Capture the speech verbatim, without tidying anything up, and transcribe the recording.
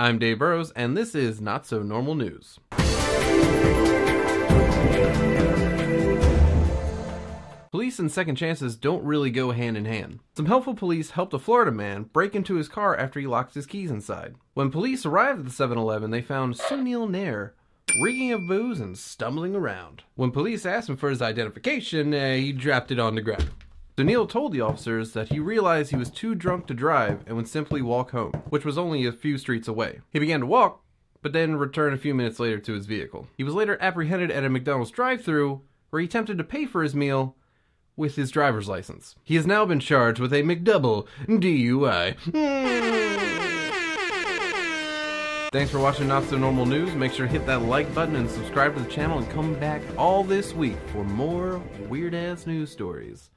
I'm Dave Burrows, and this is Not-So-Normal News. Police and second chances don't really go hand in hand. Some helpful police helped a Florida man break into his car after he locked his keys inside. When police arrived at the seven eleven, they found Sunil Nair reeking of booze and stumbling around. When police asked him for his identification, uh, he dropped it on the ground. Sunil told the officers that he realized he was too drunk to drive and would simply walk home, which was only a few streets away. He began to walk, but then returned a few minutes later to his vehicle. He was later apprehended at a McDonald's drive-thru, where he attempted to pay for his meal with his driver's license. He has now been charged with a McDouble D U I. Thanks for watching Not So Normal News. Make sure to hit that like button and subscribe to the channel, and come back all this week for more weird ass news stories.